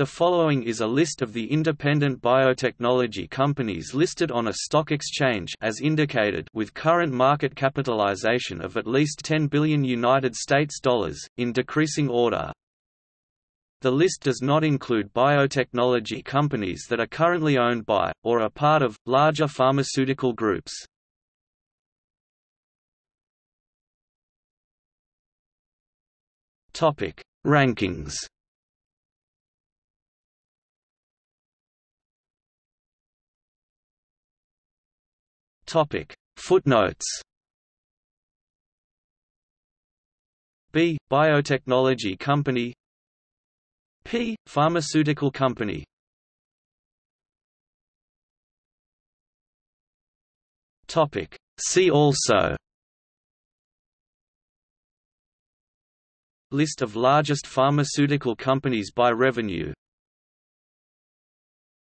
The following is a list of the independent biotechnology companies listed on a stock exchange as indicated with current market capitalization of at least $10 billion, in decreasing order. The list does not include biotechnology companies that are currently owned by, or are part of, larger pharmaceutical groups. Topic: Rankings. Topic: Footnotes. B. Biotechnology company. P. Pharmaceutical company. Topic: See also. List of largest pharmaceutical companies by revenue.